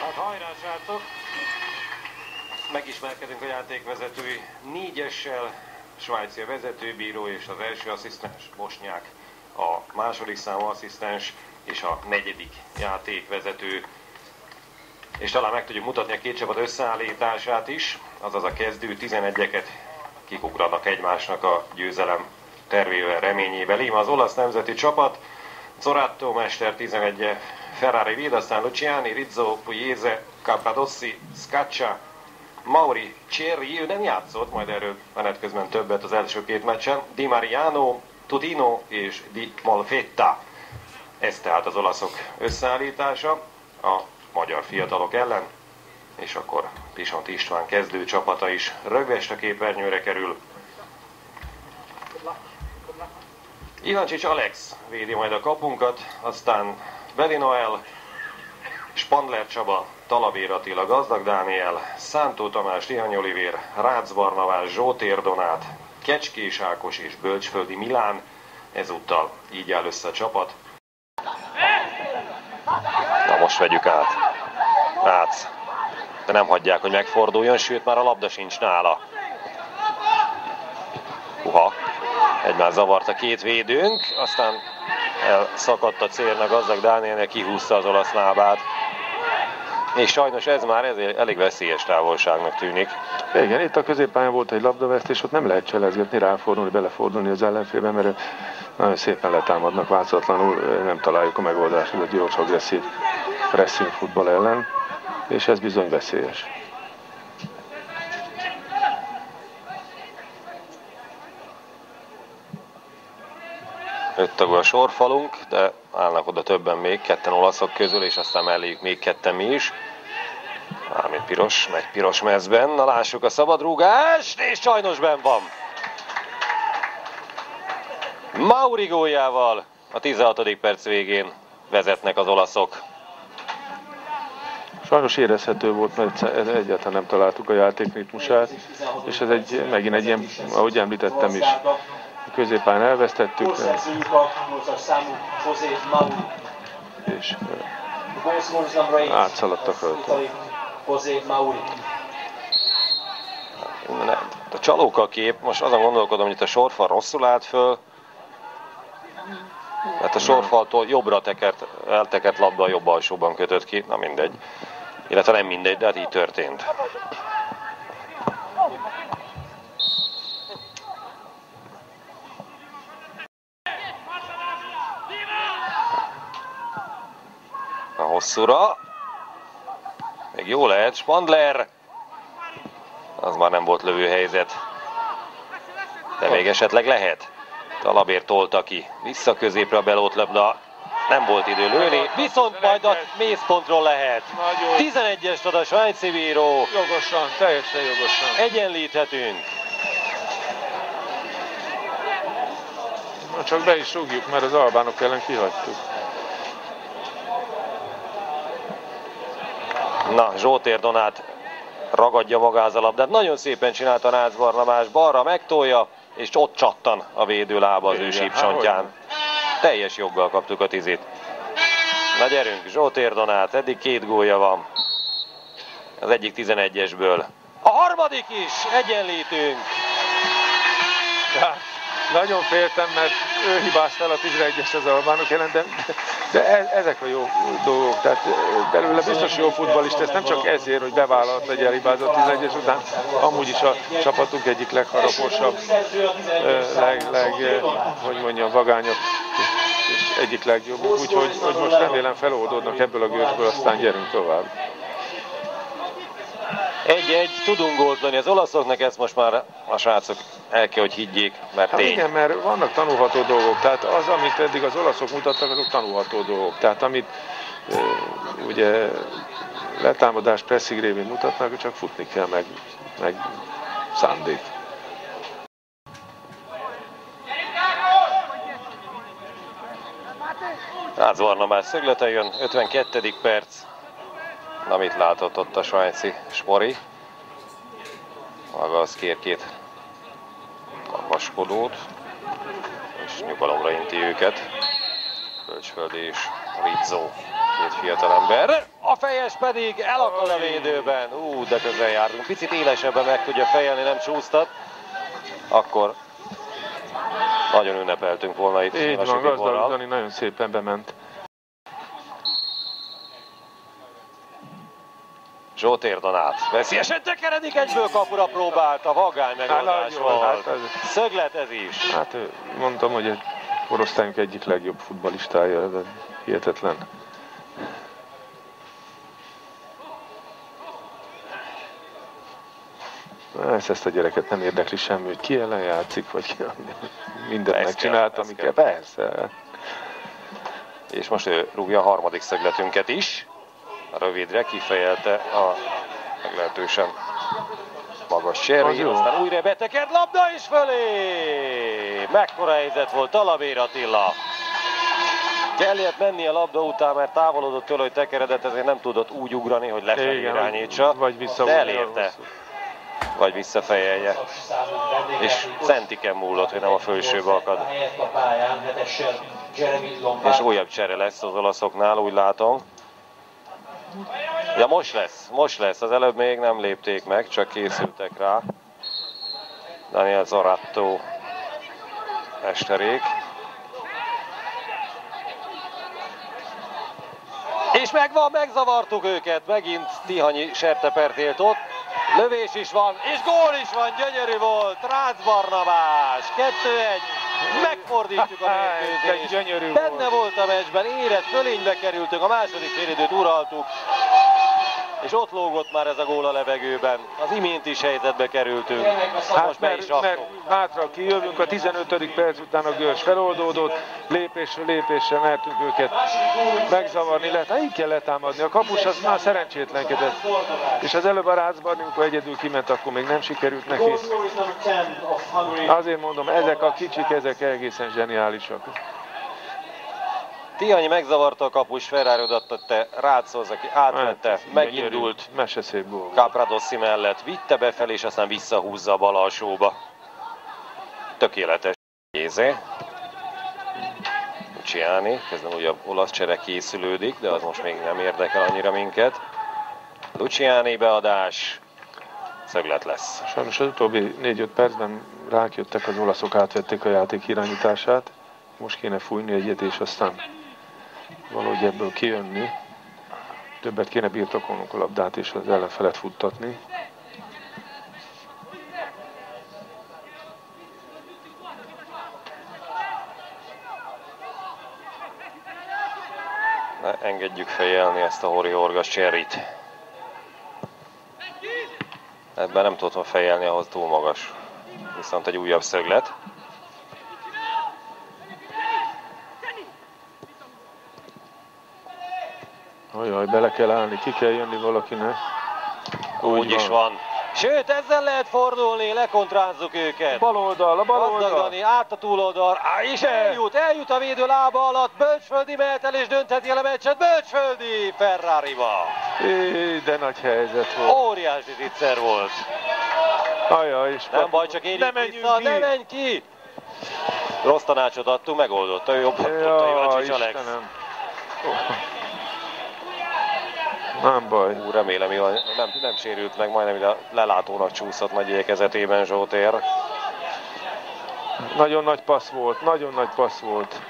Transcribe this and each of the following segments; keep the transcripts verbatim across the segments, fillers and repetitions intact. Hát hajrá, srácok! Megismerkedünk a játékvezetői négyessel, svájci a vezetőbíró és az első asszisztens, Mosnyák a második számú asszisztens és a negyedik játékvezető. És talán meg tudjuk mutatni a két csapat összeállítását is, azaz a kezdő tizenegyeket kikugranak egymásnak a győzelem tervével, reményével. Íme az olasz nemzeti csapat, Zoratto mester tizenegye, Ferrari Vida, aztán Luciani, Rizzo, Puyéze, Cappadozsi, Scaccia, Mauri, Cseri, ő nem játszott, majd erről menet közben többet az első két meccsen, Di Mariano, Tudino és Di Molfetta. Ez tehát az olaszok összeállítása a magyar fiatalok ellen, és akkor Pisont István kezdő csapata is rögvest a képernyőre kerül. Ivancsics Alex védi majd a kapunkat, aztán Bedi Noel, Spandler Csaba, Talabér Attila, Gazdag Dániel, Szántó Tamás, Tihanyi Olivér, Rácz Barnabás, Zsótér Donát, Kecskés Ákos és Bölcsföldi Milán. Ezúttal így áll össze a csapat. Na most vegyük át. Rácz. De nem hagyják, hogy megforduljon, sőt már a labda sincs nála. Uha. Egymás zavart a két védőnk, aztán elszakadt a célna Gazdag Dánielnek, kihúzta az olasz lábát. És sajnos ez már ezért elég veszélyes távolságnak tűnik. Igen, itt a középpályán volt egy labdavesztés, ott nem lehet cselezgetni, ráfordulni, belefordulni az ellenfélbe, mert nagyon szépen letámadnak változatlanul, nem találjuk a megoldást a gyors agresszív pressing futball ellen, és ez bizony veszélyes. Öt tagú a sorfalunk, de állnak oda többen még, ketten olaszok közül, és aztán melléjük még ketten mi is. Mármint piros, megy piros mezben. Na lássuk a szabadrúgást, és sajnos benn van. Mauri góljával a tizenhatodik perc végén vezetnek az olaszok. Sajnos érezhető volt, mert egyáltalán nem találtuk a játék ritmusát, és ez egy, megint egy ilyen, ahogy említettem is, középpályán elvesztettük. És átszaladtak rajta. A csalóka kép, most azon gondolkodom, hogy itt a sorfal rosszul állt föl. Hát a sorfaltól jobbra tekert, eltekert labda a jobb alsóban kötött ki. Na mindegy. Illetve nem mindegy, de hát így történt. A hosszúra. Még jó lehet, Spandler. Az már nem volt lövőhelyzet. De még esetleg lehet. Talabér tolta ki. Vissza középre a belót labda. Nem volt idő lőni, viszont majd a mészpontról lehet. tizenegyest ad a svájci bíró. Jogosan, teljesen jogosan. Egyenlíthetünk. Na csak be is rúgjuk, mert az albánok ellen kihagytuk. Na, Zsótér Donát ragadja magához a labdát. Nagyon szépen csinálta Rácz Barnabás, balra megtolja, és ott csattan a védő lába az ő sípcsontján. Teljes joggal kaptuk a tizit. Na gyerünk, Zsótér Donát, eddig két gólja van. Az egyik tizenegyesből. A harmadik is, egyenlítünk. Ja, nagyon féltem, mert ő hibázta el a tizenegyest az albánok ellen, de, de e, ezek a jó dolgok, tehát belőle biztos jó futballista, ez nem csak ezért, hogy bevállalt egy elhibázott tizenegyes után, amúgy is a csapatunk egyik legharaposabb, leg, leg, hogy mondjam, vagányabb, és egyik legjobb, úgyhogy hogy most remélem feloldódnak ebből a gőzből, aztán gyerünk tovább. Egy-egy, tudunk oldani az olaszoknak, ezt most már a srácok el kell, hogy higgyék, mert hát tény. Igen, mert vannak tanulható dolgok, tehát az, amit eddig az olaszok mutattak, azok tanulható dolgok. Tehát amit e, ugye letámadás, pressing révén mutatnak, csak futni kell, meg, meg szándék. Rácz Barnabás szöglete jön, ötvenkettedik perc. Na, mit látott ott a svájci spori? Maga az kér két magaskodót, és nyugalomra inti őket. Bölcsföldi és Rizzo, két fiatalember. A fejes pedig elakad a védőben. Ú, de közel járunk. Picit élesebben meg tudja fejelni, nem csúsztat. Akkor nagyon ünnepeltünk volna itt. Így van, Gazdag Dani nagyon szépen bement. Zsótér Donát veszi esetben, keredik, egyből kapura próbált, a vagány megoldás volt. Hát ez... Szöglet ez is. Hát mondtam, hogy egy korosztályunk egyik legjobb futballistája, de hihetetlen. Ezt, ezt a gyereket nem érdekli semmi, hogy ki ellen játszik, vagy ki mindent megcsinált, amiket persze. És most ő rúgja a harmadik szögletünket is. Rövidre kifejelte a meglehetősen magas Cseri, aztán újra beteked, labda is fölé! Mekkora helyzet volt Talabér Attila! Kellett menni a labda után, mert távolodott tőle, hogy tekeredett, ezért nem tudott úgy ugrani, hogy lefelé irányítsa, vagy de elérte, vagy visszafejelje. És centiken múlott, hogy nem a felsőbe akad. És újabb csere lesz az olaszoknál, úgy látom. Ja, most lesz, most lesz, az előbb még nem lépték meg, csak készültek rá. Daniel Zoratto mesterék. És megvan, megzavartuk őket, megint Tihanyi sertepertélt ott. Lövés is van, és gól is van, gyönyörű volt, Rácz Barnabás, kettő egy. Megfordítjuk a mérkőzést. Benne volt a meccsben, érett, fölénybe kerültünk, a második félidőt uraltuk. És ott lógott már ez a gól a levegőben. Az imént is helyzetbe kerültünk. Hát most meg is raktuk. Hátra kijövünk, a tizenötödik perc után a Görs feloldódott. Lépésről lépésre mertünk őket megzavarni. Lehet, így kell letámadni. A kapus az már szerencsétlenkedett. És az előbb a Rácz Barni, amikor egyedül kiment, akkor még nem sikerült neki. Azért mondom, ezek a kicsik, ezek egészen zseniálisak. Tihanyi megzavarta a kapus, Ferrari odatta Ráczhoz, aki átvette, megindult Cappadozsi mellett, vitte befelé, és aztán visszahúzza a bal alsóba. Tökéletes Puyéze. Luciani, közben újabb olasz csere készülődik, de az most még nem érdekel annyira minket. Luciani beadás, szöglet lesz. Sajnos az utóbbi négy-öt percben rákjöttek az olaszok, átvették a játék irányítását. Most kéne fújni egyet, és aztán valahogy ebből kijönni. Többet kéne birtokolnunk a labdát és az ellenfelet futtatni. Ne engedjük fejelni ezt a horihorgas Cserit. Ebben nem tudtam fejelni, ahhoz túl magas. Viszont egy újabb szöglet. Ajaj, bele kell állni, ki kell jönni valakinek. Úgy, Úgy is van. Sőt, ezzel lehet fordulni, lekontrázzuk őket. Bal oldal, a bal oldal. Át a túloldal, és eljut, eljut a védő lába alatt. Bölcsföldi mehet el, és döntheti el a meccset. Bölcsföldi Ferrarival. De nagy helyzet volt. Óriási zicser volt. Ajaj, és nem baj, csak éljük vissza, ne menj ki. Rossz tanácsot adtunk, megoldotta, jobban tudta Ivancsics Alex. Nem baj. Hú, remélem, nem, nem sérült meg, majdnem lelátónak csúszott nagy igyekezetében Zsótér. Nagyon nagy passz volt, nagyon nagy passz volt.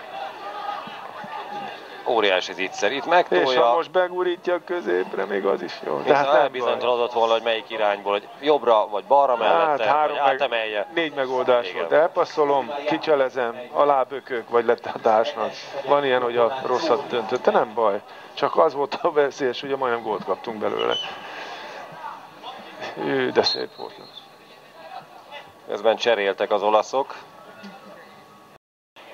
Óriási zicser, itt megtolja. És ha most begurítja középre, még az is jó. Tehát nem elbizonytalanodott volna, hogy melyik irányból, hogy jobbra vagy balra mellette, hát három vagy átemelje. Meg, négy megoldás igen volt. Elpasszolom, kicselezem, alábökök, vagy letátásnak. Van ilyen, hogy a rosszat döntötte, nem baj. Csak az volt a veszélyes, ugye majdnem gólt kaptunk belőle. Ő, de szép volt. Közben cseréltek az olaszok.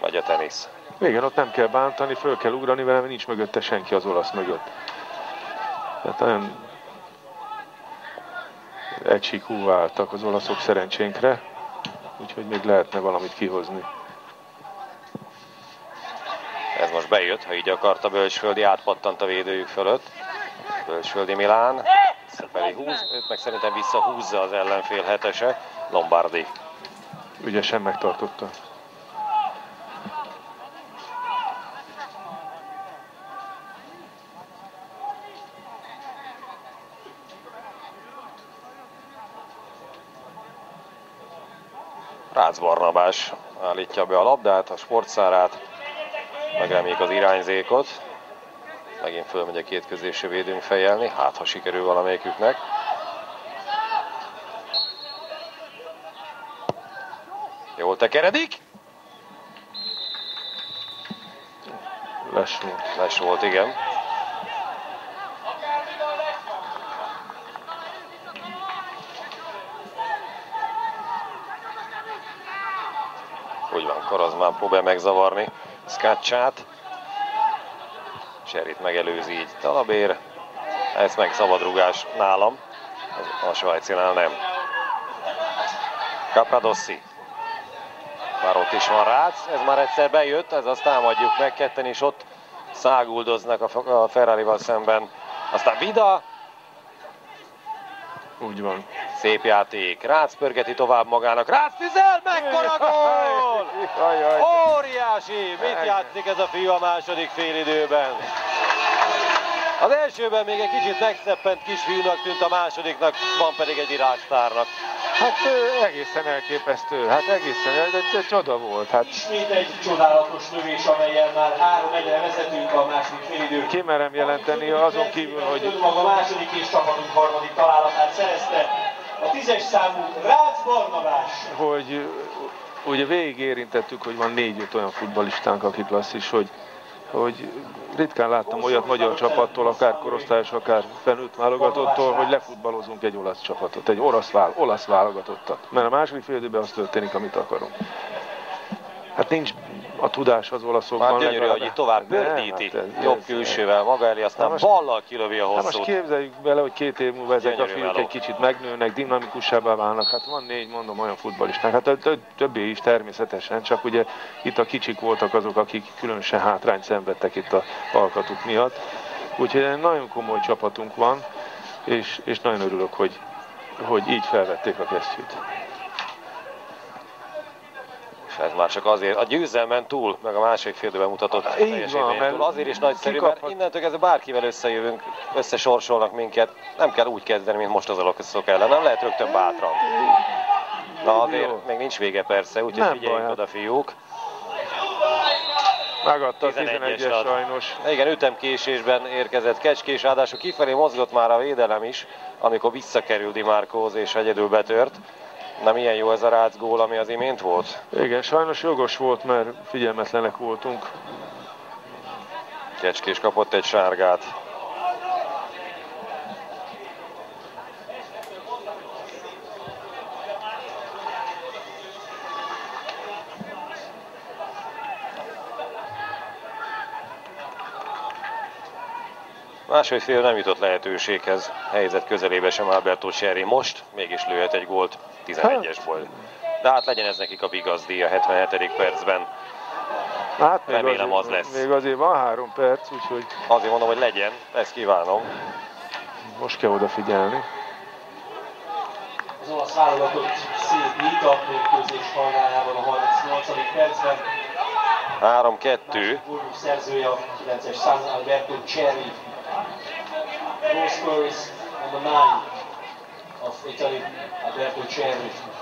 Vagy a tenisz. Igen, ott nem kell bántani, föl kell ugrani vele, mert nincs mögötte senki az olasz mögött. Tehát nagyon egysíkú váltak az olaszok szerencsénkre, úgyhogy még lehetne valamit kihozni. Ez most bejött, ha így akarta Bölcsföldi, átpattant a védőjük fölött. Bölcsföldi Milán, visszafelé húz, őt meg szerintem visszahúzza az ellenfél hetese, Lombardi. Ügyesen megtartotta. Rácz Barnabás állítja be a labdát, a sportszárát, megreméljük az irányzékot. Megint fölmegy a két közésű védőnk fejelni, hát ha sikerül valamelyiküknek. Jól tekeredik. Les volt. Les volt, igen. Úgy van, Korozmán próbál megzavarni Scacciát. Cserit megelőzi így Talabér. Ez meg szabadrugás nálam. A svájcinál nem. Cappadozsi. Már ott is van Rácz, ez már egyszer bejött, ez azt támadjuk meg, ketten is ott száguldoznak a Ferrarival szemben. Aztán Vida. Úgy van. Szép játék, Rácz pörgeti tovább magának, Rácz tüzel, mekkora gól! Óriási! Mit játszik ez a fiú a második félidőben? Az elsőben még egy kicsit megszeppent kisfiúnak tűnt, a másodiknak van pedig egy iránytárnak. Hát egészen elképesztő, hát egészen, ez egy, egy csoda volt. Hát. Ismét egy csodálatos lövés, amelyen már három egyre vezetünk a második félidőt. Kimerem jelenteni azon kívül, hogy... Önmaga második és csapatunk harmadik találatát szerezte a tízes számú Rácz Barnabás. Hogy ugye végig érintettük, hogy van négy-öt olyan futballistánk, aki klasszis, hogy, hogy ritkán láttam olyat magyar csapattól, akár korosztályos, akár felnőtt válogatottól, hogy lefutballozunk egy olasz csapatot, egy olasz, vál, olasz válogatottat. Mert a második fél időben az történik, amit akarunk. Hát nincs a tudás az olaszokban. Már gyönyörű, hogy itt tovább bördíti, hát jobb ez, külsővel maga elé, aztán most, ballal kilövi a hosszút. Hát most képzeljük bele, hogy két év múlva ezek gyönyörű a fiúk egy kicsit megnőnek, dinamikusabbá válnak. Hát van négy, mondom, olyan futballisták. Hát többé is természetesen, csak ugye itt a kicsik voltak azok, akik különösen hátrányt szenvedtek itt a alkatuk miatt. Úgyhogy egy nagyon komoly csapatunk van, és, és nagyon örülök, hogy, hogy így felvették a kesztyűt. Ez már csak azért, a győzelmen túl, meg a másik fél időben mutatott teljesítményen túl, azért is nagyszerű, kikaphat... mert innentől kezdve bárkivel összejövünk, összesorsolnak minket, nem kell úgy kezdeni, mint most az alakaszok ellen, nem lehet rögtön bátran. Na azért jó. Még nincs vége persze, úgyhogy figyeljünk oda, fiúk. Megadta a tizenegyes sajnos. Igen, ütemkésésben érkezett Kecskés, ráadásul kifelé mozgott már a védelem is, amikor visszakerül Di Márkóhoz és egyedül betört. Nem ilyen jó ez a Rácz gól, ami az imént volt? Igen, sajnos jogos volt, mert figyelmetlenek voltunk. Kecskés kapott egy sárgát. Másodfél nem jutott lehetőséghez, helyzet közelébe sem Alberto Cheri, most mégis lőhet egy gólt tizenegyesből. De hát legyen ez nekik a vigazdi a hetvenhetedik percben. Hát még remélem azért, az lesz. Még azért van három perc, úgyhogy... Azért mondom, hogy legyen, ezt kívánom. Most kell odafigyelni. Az olasz válogatott szép nyita mérkőzés hajnalában a harmincnyolcadik percben. három kettő. Másik gólunk szerzője a kilences Sant'Alberto Cheri. Goal scorers on the nine of Italy, Alberto Cerri.